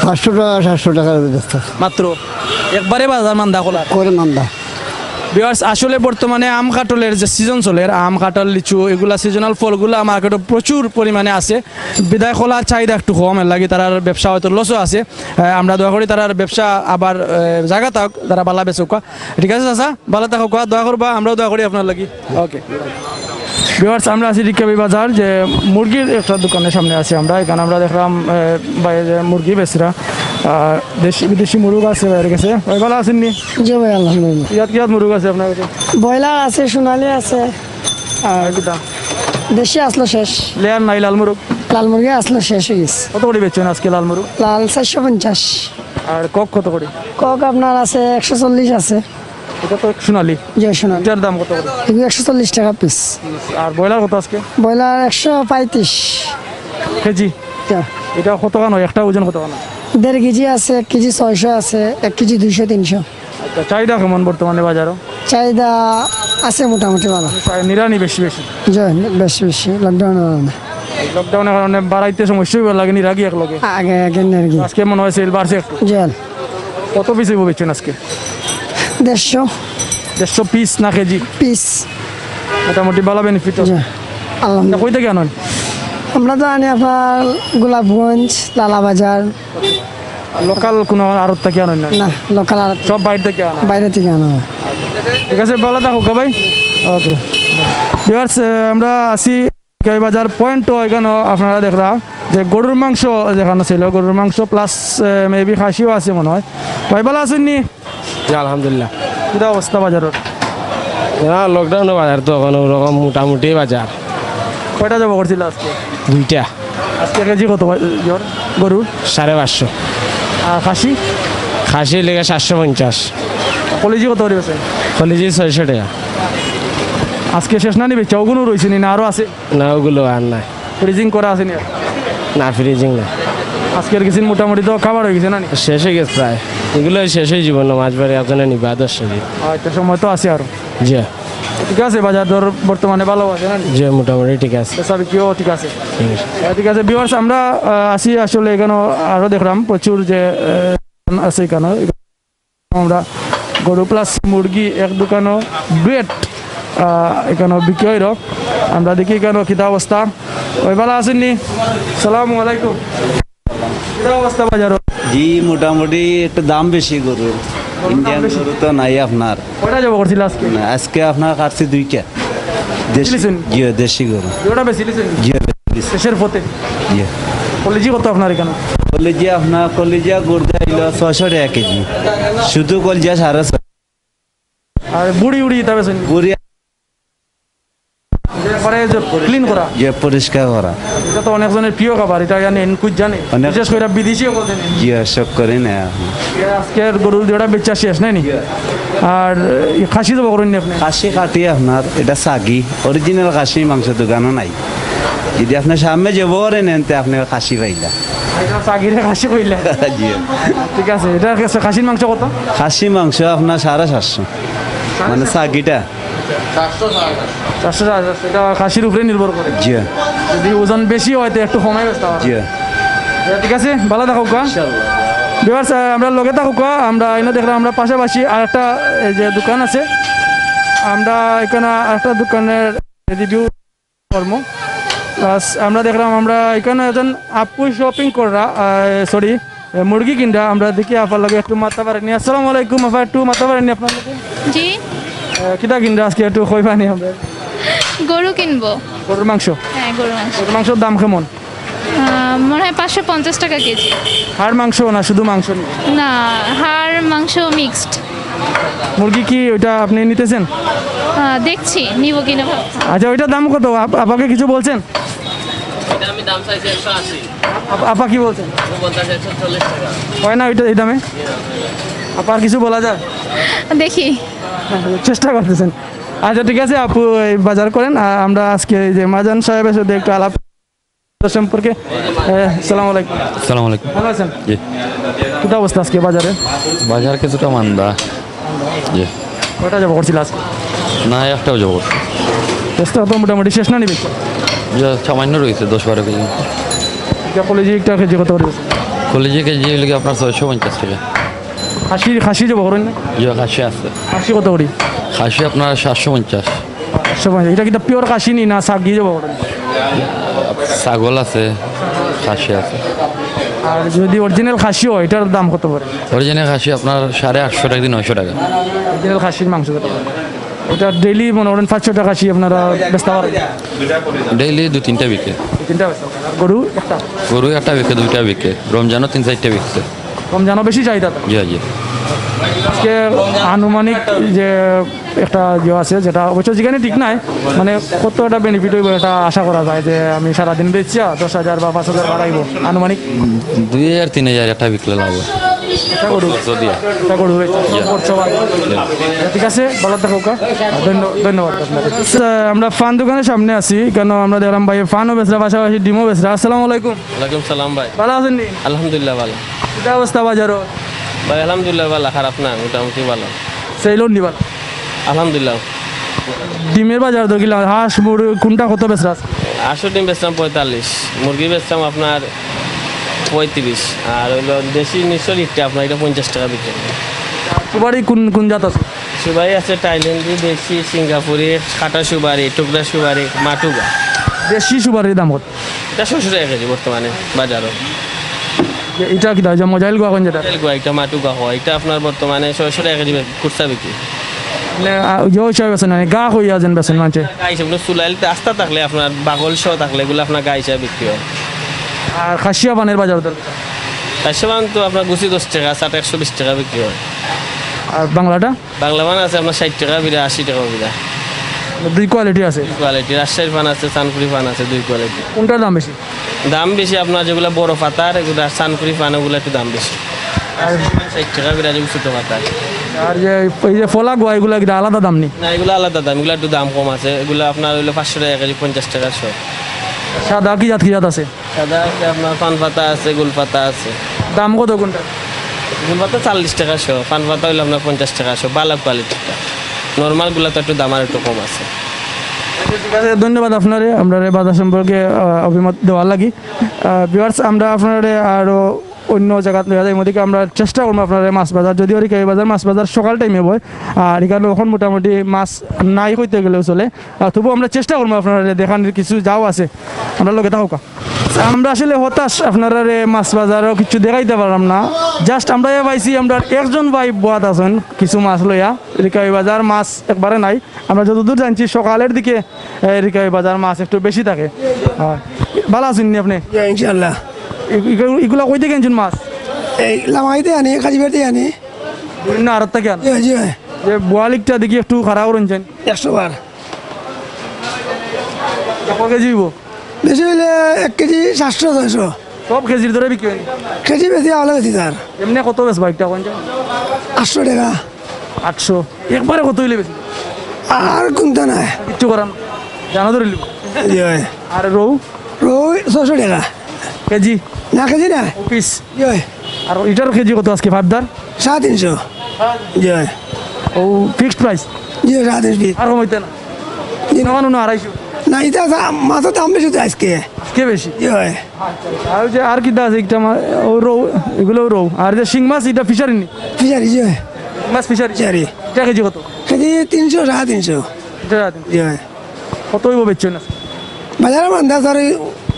পাঁচশো টাকা সাতশো টাকা মাত্র একবারে বাজার মান্দা কলা করে মান্দা বিয়ার্স আসলে বর্তমানে আম কাটলের যে সিজন চলে আম কাটল লিচু এগুলা সিজনাল ফলগুলো মার্কেটে প্রচুর পরিমাণে আছে বিদায় কলার চাহিদা একটু কম এর লাগে তারার ব্যবসা হয়তো লসও আছে আমরা দোয়া করি তারার ব্যবসা আবার জায়গা থাক তারা ভালো বেচুক ঠিক আছে চাচা ভালো থাকুক দোয়া করবা আমরাও দোয়া করি আপনার লাগি ওকে বিয়ার্স আমরা আছি রিকাবি বাজার যে মুরগির একটা দোকানের সামনে আছি আমরা এখানে আমরা দেখলাম বাইরে মুরগি বেচরা আর দেশি বিদেশি মুরগ আছে বাইরে গেছে ভাই ভালো আছেন নি জি ভাই আলহামদুলিল্লাহ ইয়াত ইয়াত মুরগ আছে আপনার কাছে ব্রয়লার আছে সোনালী আছে আর কি দাম দেশি আসলো শেষ লেয়ার নাই লাল মুরগ লাল মুরগি আসলো শেষ হয়ে গেছে কত করে বেচছেন আজকে লাল মুরগ লাল চারশো পঞ্চাশ আর কক কত করে কক আপনার আছে একশো চল্লিশ আছে এটা তো সোনালী জি সোনালী এর দাম কত করে কিন্তু একশো চল্লিশ টাকা পিস আর ব্রয়লার কত আজকে ব্রয়লার একশো পঁয়ত্রিশ কেজি এটা কত গান হয় একটা ওজন কত গান দেড় কেজি আছে এক কেজি ছয়শো আছে এক কেজি দুইশো তিনশো চাহিদা কেমন বর্তমানে বাজারও চাহিদা আছে মোটামুটি ভালো নিরানি বেশি বেশি জয় বেশি বেশি লকডাউনের কারণে লকডাউনের কারণে বাড়াইতে সমস্যাই লাগে নিরাগি এক লগে আগে আগে নিরাগি আজকে মনে হয় সেল বাড়ছে একটু জল কত পিস বেচছেন আজকে দেড়শো দেড়শো পিস না কেজি পিস মোটামুটি ভালো বেনিফিট আছে আলহামদুলিল্লাহ কই থেকে আনেন আমরা তো আনি আপনার গোলাপগঞ্জ লালা বাজার লোকাল কোনো আড়ত থেকে আনেন না না লোকাল আড়ত সব বাইরে থেকে আনা বাইরে থেকে আনা ঠিক আছে ভালো থাকো ভাই ওকে ভিউয়ার্স আমরা আসি রিকাবি বাজার পয়েন্ট এখানে আপনারা দেখরা যে গরুর মাংস যেখানে ছিল গরুর মাংস প্লাস মেবি খাসিও আছে মনে হয় ভাই ভালো আছেন নি জি আলহামদুলিল্লাহ এটা অবস্থা বাজারের না লকডাউনে বাজার তো এখন ওরকম মোটামুটি বাজার কয়টা জব করছিল আজকে দুইটা আজকে কেজি কত জোর গরু সাড়ে পাঁচশো আর খাসি খাসি লেগে সাতশো পঞ্চাশ কলেজি কত রয়েছে কলেজি ছয়শো টাকা আজকে শেষ না নিবে চৌগুলো রয়েছে নি না আরও আছে না ওগুলো আর নাই ফ্রিজিং করা আছে নি না ফ্রিজিং না আজকের কিছু মোটামুটি তো খাবার হয়ে গেছে না শেষ হয়ে গেছে প্রায় এগুলো শেষ হয়ে জীবন মাছ বাড়ি আপনার নিবে আদর্শ একটা সময় তো আছে আরও জি ঠিক আছে বাজার দর বর্তমানে ভালো আছে না জি মোটামুটি ঠিক আছে সব কিও ঠিক আছে ঠিক আছে ভিউয়ার্স আমরা আসি আসলে এখানে আরও দেখলাম প্রচুর যে আছে এখানে আমরা গরু প্লাস মুরগি এক দোকানও ব্রেড এখানে বিক্রি হইল আমরা দেখি এখানে কিতা অবস্থা ওই ভালো আসেননি সালাম আলাইকুম কিতা অবস্থা বাজার জি মোটামুটি একটু দাম বেশি গরু ইন্ডিয়ান গরু তো নাই আপনার কয়টা জব করছিল আজকে না আজকে আপনার কাটছি দুইটা দেশি গিয়ে দেশি গরু ওটা বেশি লিছেন গিয়ে শেষের পথে গিয়ে কলেজি কত আপনার এখানে কলেজি আপনার কলেজিয়া গরুটা হইলো ছয়শো টাকা কেজি শুধু কলেজিয়া সাড়ে ছয় আর বুড়ি উড়ি তবে বুড়ি পরে যে ক্লিন করা যে পরিষ্কার করা এটা তো অনেক জনের প্রিয় খাবার এটা জানেন এনকুজ জানেন বিশেষ করে বিদেশিও বলেন জি সব করেন আজকে গরুর জোড়া বেচা শেষ নাই নি আর খাসি তো করেন আপনি খাসি কাটি আপনার এটা সাগি অরিজিনাল খাসি মাংস দোকানও নাই যদি আপনি সামনে যে বরে নেন তে আপনি খাসি পাইলা এটা সাগিরে খাসি কইলা জি ঠিক আছে এটা খাসির মাংস কত খাসি মাংস আপনার সাড়ে সাতশো মানে সাগিটা খাসির উপরে নির্ভর করে যদি ওজন বেশি হয় তো একটু কমে ব্যস্ত ঠিক আছে ভালো থাকুক আমরা লগে থাকুক আমরা এনে দেখলাম আমরা পাশাপাশি আর একটা যে দোকান আছে আমরা এখানে আরেকটা দোকানের রিভিউ কর্ম আমরা দেখলাম আমরা এখানে একজন আপু শপিং করা সরি মুরগি কিনা আমরা দেখি আপার লগে একটু মাথা পারেনি আসসালামু আলাইকুম আপা একটু মাথা পারেনি আপনার জি কিটা কিনবে আজকে একটু কইবা নি আমরা গরু কিনবো গরুর মাংস হ্যাঁ গরুর মাংস গরুর মাংসের দাম কেমন মনে হয় পাঁচশো পঞ্চাশ টাকা কেজি হাড় মাংস না শুধু মাংস না হাড় মাংস মিক্সড মুরগি কি ওটা আপনি নিতেছেন দেখছি নিব কিনা আচ্ছা ওইটা দাম কত আপনাকে কিছু বলছেন এটা আমি দাম চাইছি একশো আশি আপা কি বলছেন একশো চল্লিশ টাকা হয় না ওইটা এই দামে আপা আর কিছু বলা যায় দেখি চেষ্টা করতেছেন আচ্ছা ঠিক আছে আপু বাজার করেন আর আমরা আজকে যে মাজান সাহেবের সাথে একটু আলাপ সম্পর্কে আসসালামু আলাইকুম আসসালামু আলাইকুম ভালো আছেন জি কত অবস্থা আজকে বাজারে বাজার কিছুটা মান্দা জি কটা যাব করছিল আজকে না একটাও যাব চেষ্টা তো মোটামুটি শেষ না নিবে যা সামান্য রয়েছে দশ বারো কেজি এটা কলেজে একটা কেজি কত রয়েছে কলেজে কেজি লাগে আপনার ছয়শো পঞ্চাশ টাকা খাসি খাসি যে বড় না জি খাসি আছে খাসি কত করি খাসি আপনার সাতশো পঞ্চাশ সাতশো পঞ্চাশ এটা কিন্তু পিওর খাসি নি না সাগি যে বড় ছাগল আছে খাসি আছে আর যদি অরিজিনাল খাসি হয় এটার দাম কত পড়ে অরিজিনাল খাসি আপনার আটশো পঞ্চাশ টাকা নয়শো টাকা অরিজিনাল খাসির মাংস কত ওটা ডেইলি মনে করেন পাঁচশো টাকা খাসি আপনারা ব্যস্ত পারেন ডেইলি দুই তিনটা বিকে তিনটা গরু একটা গরু একটা বিকে দুইটা বিকে রমজানও তিন চারটা বিকছে কম জানো বেশি চাহিদা জি জি আজকে আনুমানিক যে একটা যে আছে যেটা অবশ্য যেখানে ঠিক নাই মানে কত একটা বেনিফিট হইব এটা আশা করা যায় যে আমি সারাদিন বেচছি দশ হাজার বা পাঁচ হাজার বাড়াইব আনুমানিক দুই হাজার তিন হাজার একটা বিকলে লাগবে ঠিক আছে ভালো থাকুক ধন্যবাদ আমরা ফান দোকানের সামনে আছি কেন আমরা দেখলাম ভাই ফানও বেচরা পাশাপাশি ডিমও বেচরা আসসালামু আলাইকুম ওয়ালাইকুম সালাম ভাই ভালো আছেন আলহামদুলিল্লাহ ভালো এটা অবস্থা বাজারও ভাই আলহামদুলিল্লাহ ভালো খারাপ না মোটামুটি ভালো সেই লোন নিবা আলহামদুলিল্লাহ ডিমের বাজার দো কিলো হাঁস মুরগি কোনটা কত বেচরা আছে হাঁসের ডিম বেচলাম পঁয়তাল্লিশ মুরগি বেচলাম আপনার পঁয়ত্রিশ আর হলো দেশি নিশ্চয় ইটটা আপনার এটা পঞ্চাশ টাকা বিক্রি সুবারি কোন কোন জাত আছে সুবারি আছে থাইল্যান্ডি দেশি সিঙ্গাপুরি খাটা সুবারি টুকরা সুবারি মাটুগা দেশি সুবারির দাম কত এটা ছয়শো টাকা কেজি বর্তমানে বাজারও এটা কি দাম মোবাইল গো এখন যেটা গো এটা মাটুগা হয় এটা আপনার বর্তমানে ছয়শো টাকা কেজি কুরসা বিক্রি মানে ওই চাই বেছেন না গা হয়ে যান বেছেন মানে গাইছে আপনার চুলাইলতে আস্থা থাকলে আপনার বাগল সহ থাকলে এগুলো আপনার গাইছে বিক্রি হয় আর খাসিয়াবানের বাজার দর খাসিয়াবান তো আপনার গুছি দশ টাকা সাত একশো বিশ টাকা বিক্রি হয় আর বাংলাটা বাংলা বান আছে আপনার ষাট টাকা বিরা আশি টাকা বিরা দুই কোয়ালিটি আছে কোয়ালিটি রাজশাহীর পান আছে চানপুরি পান আছে দুই কোয়ালিটি কোনটার দাম বেশি দাম বেশি আপনার যেগুলো বড় পাতার এগুলো চানপুরি পান ওগুলো একটু দাম বেশি আর ষাট টাকা বিরা যেগুলো ছোটো পাতার আর যে এই যে ফলা গোয়া এগুলো আলাদা দাম নেই না এগুলো আলাদা দাম এগুলো একটু দাম কম আছে এগুলো আপনার ওইগুলো পাঁচশো টাকা কেজি পঞ্চাশ টাকা শো সাদা কি জাত কি জাত আছে সাদা আছে আপনার পান পাতা আছে গোল পাতা আছে দাম কত কোনটা গোল পাতা চল্লিশ টাকা শো পান পাতা হইলে আপনার পঞ্চাশ টাকা শো ভালো কোয়ালিটিটা নর্মালগুলো তো একটু দাম আর একটু কম আছে ঠিক আছে ধন্যবাদ আপনারে আমরা বাজার সম্পর্কে অভিমত দেওয়া লাগি ভিউয়ার্স আমরা আপনারে আরও অন্য জায়গাতে লইয়া যাই এদিকে আমরা চেষ্টা করবো আপনার মাছ বাজার যদি রিকাবি বাজার মাছ বাজার সকাল টাইমে বয় আর এখানে ওখানে মোটামুটি মাছ নাই হইতে গেলেও চলে তবুও আমরা চেষ্টা করবো আপনার দেখানোর কিছু যাও আছে আমরা লোকে থাকা আমরা আসলে হতাশ আপনারা মাছ বাজারও কিছু দেখাইতে পারলাম না জাস্ট আমরা এ পাইছি আমরা একজন ভাই বোয়াত আছেন কিছু মাছ লইয়া রিকাবি বাজার মাছ একবারে নাই আমরা যতদূর জানছি সকালের দিকে রিকাবি বাজার মাছ একটু বেশি থাকে ভালো আছেন নি আপনি ইনশাআল্লাহ এগুলা কই থেকে আনছেন মাছ এই লামাইতে আনি কাজিবাড়িতে আনি না আর তা কেন জি জি বোয়ালিকটা দেখি একটু খারাপ রঞ্জন একশো বার কত কেজি হইব? বেশি হইলে এক কেজি সাতশো ছয়শো। সব কেজির ধরে বিক্রি হয় কেজি বেশি আলাদা বেশি স্যার। এমনি কত বেশ বাইকটা কোন আটশো টাকা আটশো একবারে কত হইলে বেশি আর কোনটা নাই কিচ্ছু করাম জানা ধরে লিখো। আর রৌ রৌ ছয়শো টাকা কেজি না কেজি না পিস। আর এটার কেজি কত আজকে ভাবদার সাড়ে তিনশো। জয় ও ফিক্সড প্রাইস জয় সাড়ে তিনশো আর কমাইতে না না আড়াইশো না এটা মাছের দাম বেশি তো আজকে আজকে বেশি। জয় আর যে আর কিটা আছে একটা রৌ এগুলো রৌ আর যে শিং মাছ এটা ফিশারি নি ফিশারি জয় মাছ ফিশারি ফিশারি এটা কেজি কত কেজি তিনশো সাড়ে তিনশো। জয় কত হইব বেচছেন না বাজারে আন্দাজ আর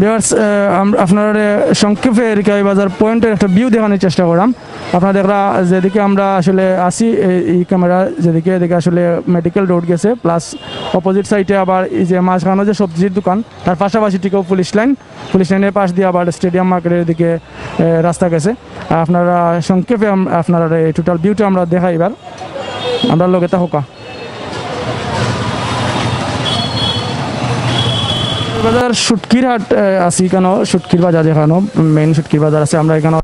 ভিউয়ার্স আপনার সংক্ষেপে রিকাবি বাজার পয়েন্টের একটা ভিউ দেখানোর চেষ্টা করলাম। আপনারা দেখরা যেদিকে আমরা আসলে আসি এই ক্যামেরা যেদিকে এদিকে আসলে মেডিকেল রোড গেছে প্লাস অপোজিট সাইডে আবার এই যে মাঝখানে যে সবজির দোকান তার পাশাপাশি টিকেও পুলিশ লাইন পুলিশ লাইনের পাশ দিয়ে আবার স্টেডিয়াম মার্কেটের দিকে রাস্তা গেছে। আপনারা সংক্ষেপে আপনারা এই টোটাল ভিউটা আমরা দেখাই এবার আমরা লগে তা হোকা বাজার শুটকির হাট আছি কেন শুটকির বাজার যেখানে মেইন শুটকির বাজার আছে আমরা এখানে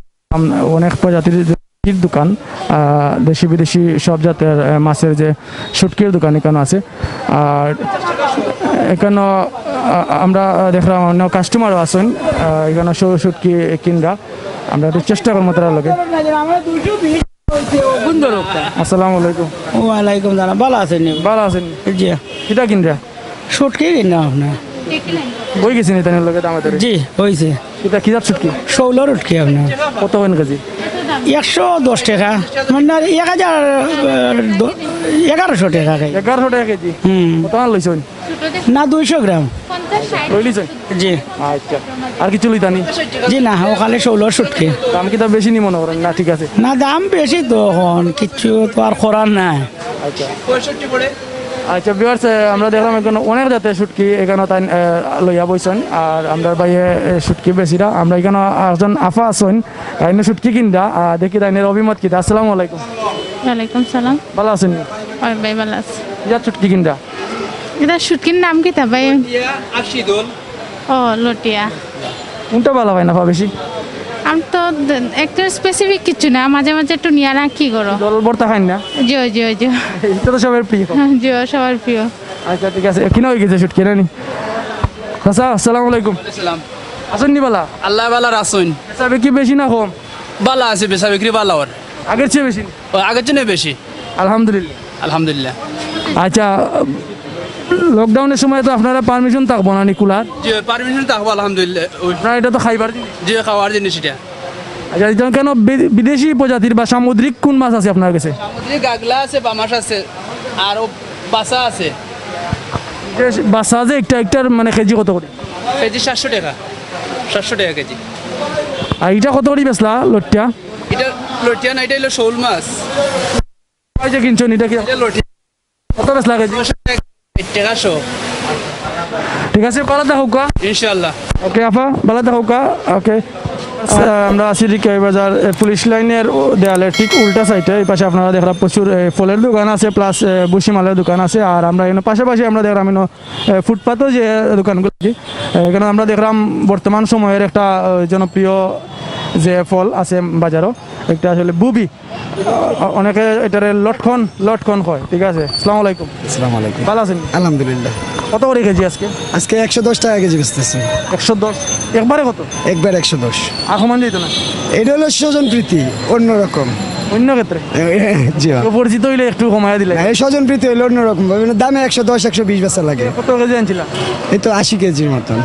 অনেক প্রজাতির দোকান দেশি বিদেশি সব জাতের মাছের যে শুটকির দোকান এখানে আছে। আর এখানে আমরা দেখলাম অন্য কাস্টমারও আছেন এখানে শুটকি কিনরা আমরা একটু চেষ্টা করবো তারা লোকে। আসসালামু আলাইকুম। ওয়ালাইকুম সালাম ভালো আছেন ভালো আছেন জি কিটা কিনরা শুটকি কিনা আপনার বই গেছি তাহলে লোকের আমাদের জি হয়েছে এটা কি যাচ্ছে কি ষোলো রুটকি আপনার কত হন কেজি একশো দশ টাকা মানে এক হাজার এগারোশো টাকা এগারোশো টাকা কেজি হুম কত লইছ না দুইশো গ্রাম লইলিছ জি আচ্ছা আর কিছু লইতানি জি না ওখানে ষোলো শুটকি দাম কি তা বেশি নি মনে করেন না ঠিক আছে না দাম বেশি তো এখন কিছু তো আর করার নাই। আচ্ছা পঁয়ষট্টি পড়ে। আচ্ছা ভিউয়ার্স আমরা দেখলাম এখানে অনেক জাতের শুটকি এখানে তাই লইয়া বইছেন আর আমরা বাইরে শুটকি বেশিরা আমরা এখানে একজন আফা আছেন তাইনে শুটকি কিনরা দেখি তাইনের অভিমত কিনা। আসসালামু আলাইকুম। ওয়ালাইকুম সালাম ভালো আছেন ভাই ভালো আছি যা শুটকি কিনরা এটা শুটকির নাম কি তা ভাই আশি দোল ও লটিয়া কোনটা ভালো হয় না বেশি আমি তো একটা স্পেসিফিক কিছু না মাঝে মাঝে একটু নিয়ে রাখি করো জল ভর্তা খাই না জি জি জি এটা তো সবার প্রিয় জি সবার প্রিয়। আচ্ছা ঠিক আছে কিনা হয়ে গেছে শুটকি রানি আচ্ছা আসসালামু আলাইকুম। আসসালাম আসুন নি বালা আল্লাহ বালা রাসুন বেচাবে কি বেশি না কম বালা আছে বেচা বিক্রি বালা ওর আগের চেয়ে বেশি ও আগের চেয়ে বেশি আলহামদুলিল্লাহ আলহামদুলিল্লাহ। আচ্ছা লকডাউনের সময় তো আপনারা পারমিশন থাকবো না নিকুলার জি পারমিশন থাকবো আলহামদুলিল্লাহ আপনারা এটা তো খাইবার জি খাওয়ার জিনিস এটা। আচ্ছা যেমন কেন বিদেশি প্রজাতির বা সামুদ্রিক কোন মাছ আছে আপনার কাছে? সামুদ্রিক গাগলা আছে বা মাছ আছে আর বাসা আছে বাসা আছে একটা একটার মানে কেজি কত করে কেজি সাতশো টাকা সাতশো টাকা কেজি। আর এটা কত করে বেচলা লটিয়া? এটা লটিয়া না এটা হলো শোল মাছ যে কিনছেন এটা কি লটিয়া কত বেচলা কেজি? ঠিক আছে ভালো থাকুক ইনশাআল্লাহ ওকে আপা ভালো থাকুক ওকে। আমরা আছি রিকাবি বাজার পুলিশ লাইনের দেয়ালের ঠিক উল্টা সাইডে এই পাশে আপনারা দেখলাম প্রচুর ফলের দোকান আছে প্লাস ভুসিমালের দোকান আছে আর আমরা এখানে পাশাপাশি আমরা দেখলাম এখানে ফুটপাতও যে দোকানগুলো এখানে আমরা দেখলাম বর্তমান সময়ের একটা জনপ্রিয় যে ফল আছে বাজারও একটা আসলে বুবি অনেকে এটারে লটকন লটকন হয়। ঠিক আছে আসসালামু আলাইকুম। আসসালামু আলাইকুম ভালো আছেন? আলহামদুলিল্লাহ। কত করে কেজি আজকে? আজকে একশো দশ টাকা কেজি বেচতেছে। একশো দশ একবারে কত? একবার একশো দশ আর সমান যেত না এটা হলো স্বজনপ্রীতি অন্যরকম অন্য ক্ষেত্রে জি পরিচিত হইলে একটু কমাইয়া দিলে এই স্বজনপ্রীতি হইলে অন্যরকম দামে একশো দশ একশো বিশ বেচা লাগে। কত কেজি আনছিলাম? এই তো আশি কেজির মতন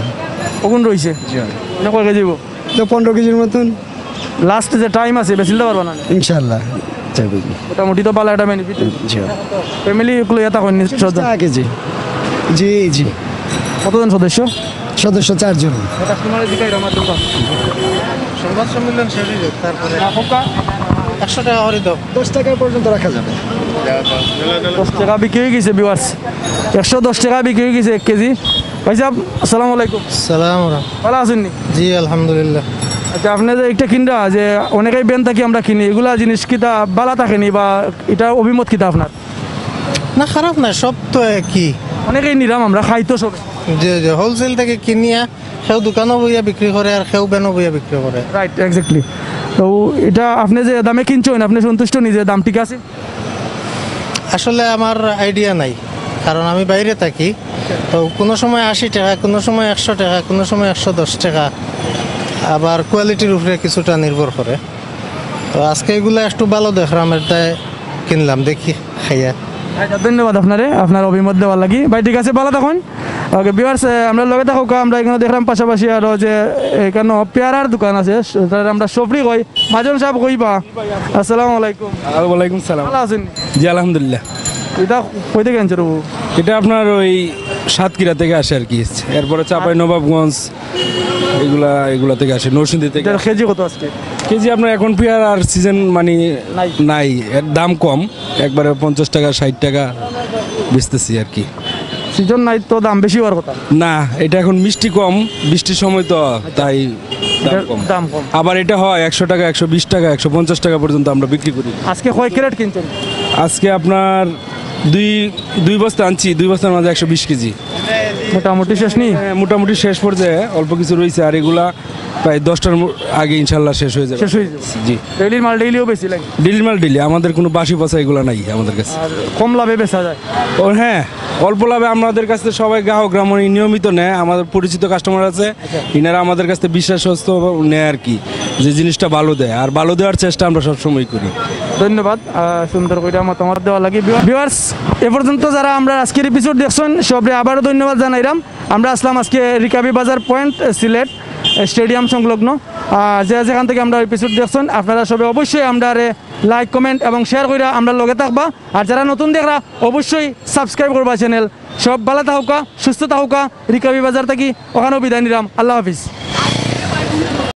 কখন রয়েছে কয় কেজি তো পনেরো কেজির মতন লাস্ট যে টাইম আছে বেশিটা পারবো না ইনশাআল্লাহ মোটামুটি তো ভালো একটা বেনিফিট ফ্যামিলি কেজি জি জি। কতজন সদস্য? সদস্য চারজন। সংবাদ সম্মেলন শেষ হয়ে যাবে, তারপরে একশো টাকা করে দাও, দশ টাকা পর্যন্ত রাখা যাবে। দশ টাকা বিক্রি হয়ে গেছে ভিউয়ার্স, একশো দশ টাকা বিক্রি হয়ে গেছে এক কেজি। ভাই সাহেব আসসালামু আলাইকুম। সালাম, ভালো আছেন? জি আলহামদুলিল্লাহ। আচ্ছা, আপনার যে একটা কিনা যে অনেকেই বেন থাকি আমরা কিনি, এগুলা জিনিস কিতা বালা থাকেনি বা এটা অভিমত কিতা আপনার? না খারাপ না, সব তো একই, অনেকেই নিলাম আমরা খাই তো সব। জি জি, হোলসেল থেকে কিনিয়া সেও দোকানও বইয়া বিক্রি করে আর সেও বেনও বইয়া বিক্রি করে। Right, exactly. তো এটা আপনি যে দামে কিনছেন আপনি সন্তুষ্ট নিজের দাম ঠিক আছে? আসলে আমার আইডিয়া নাই, কারণ আমি বাইরে থাকি। তো কোনো সময় আশি টাকা, কোনো সময় একশো টাকা, কোনো সময় একশো দশ টাকা, আবার কোয়ালিটির উপরে কিছুটা নির্ভর করে। তো আজকে এগুলো একটু ভালো দেখলাম, এটা কিনলাম, দেখি খাইয়া। ধন্যবাদ আপনারে আপনার অভিমত দেওয়ার লাগি। ভাই ঠিক আছে, ভালো থাকুন। ওকে ভিউয়ার্স, আমরা লগে থাকুক। আমরা এখানে দেখলাম পাশাপাশি আরও যে এখানে পেয়ারার দোকান আছে, আমরা সবরি কই। মাজন সাহেব কইবা, আসসালামু আলাইকুম। ওয়ালাইকুম সালাম, ভালো আছেন? জি আলহামদুলিল্লাহ। এটা কই থেকে আনছে? এটা আপনার ওই সাতক্ষীরা থেকে আসে আর কি, এরপরে চাপাই নবাবগঞ্জ, এগুলা এগুলা থেকে আসে, নরসিংদী থেকে। কেজি কত আজকে? কেজি আপনার এখন পেয়ার আর সিজন মানে নাই, এর দাম কম, একবারে পঞ্চাশ টাকা ষাট টাকা বেচতেছি আর কি। সিজন নাই তো দাম বেশি হওয়ার কথা না, এটা এখন মিষ্টি কম, বৃষ্টির সময় তো তাই দাম কম। আবার এটা হয় একশো টাকা, একশো বিশ টাকা, একশো পঞ্চাশ টাকা পর্যন্ত আমরা বিক্রি করি। আজকে কয় ক্যারেট কিনছেন? আজকে আপনার দুই দুই বস্তা আনছি, দুই বস্তার মাঝে একশো বিশ কেজি মোটামুটি শেষ নেই, মোটামুটি শেষ পর্যায়ে অল্প কিছু রয়েছে, আর এগুলা প্রায় দশটার আগে ইনশাল্লাহ শেষ হয়ে যাবে। জি, ডেইলির মাল ডেইলিও বেশি লাগে, ডেইলির মাল ডেইলি, আমাদের কোনো বাসি পচা এগুলো নাই আমাদের কাছে। কম লাভে বেচা যায়? ও হ্যাঁ, অল্প লাভে আমাদের কাছে সবাই গ্রাহক মানে নিয়মিত নেয়, আমাদের পরিচিত কাস্টমার আছে, ইনারা আমাদের কাছে বিশ্বাসস্থ নেয় আর কি, যে জিনিসটা ভালো দেয়, আর ভালো দেওয়ার চেষ্টা আমরা সবসময় করি। ধন্যবাদ, সুন্দর করে মতামত দেওয়া লাগে। ভিউয়ার্স, এ পর্যন্ত যারা আমরা আজকের এপিসোড দেখছেন সবাই আবারও ধন্যবাদ জানাইলাম। আমরা আসলাম আজকে রিকাবি বাজার পয়েন্ট সিলেট স্টেডিয়াম সংলগ্ন, যে যেখান থেকে আমরা এপিসোড দেখছেন আপনারা সবাই অবশ্যই আমরা লাইক কমেন্ট এবং শেয়ার করে আমরা লগে থাকবা, আর যারা নতুন দেখরা অবশ্যই সাবস্ক্রাইব করবা চ্যানেল। সব ভালো থাকুকা, সুস্থ থাকুকা। রিকাবি বাজার থেকে ওখানেও বিদায় নিলাম। আল্লাহ হাফিজ।